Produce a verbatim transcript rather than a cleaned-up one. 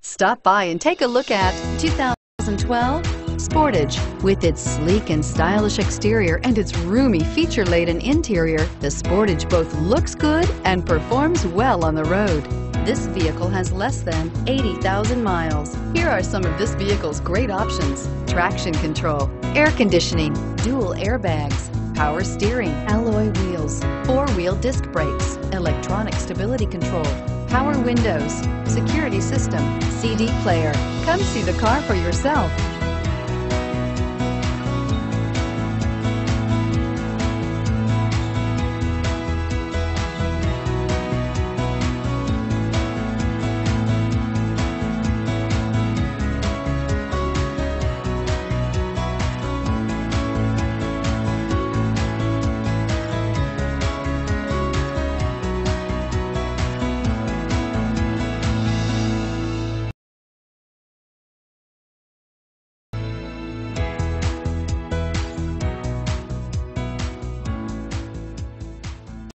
Stop by and take a look at two thousand twelve Sportage. With its sleek and stylish exterior and its roomy feature-laden interior, the Sportage both looks good and performs well on the road. This vehicle has less than eighty thousand miles. Here are some of this vehicle's great options: traction control, air conditioning, dual airbags, power steering, alloy wheels, four-wheel disc brakes, electronic stability control, power windows, security system, C D player. Come see the car for yourself.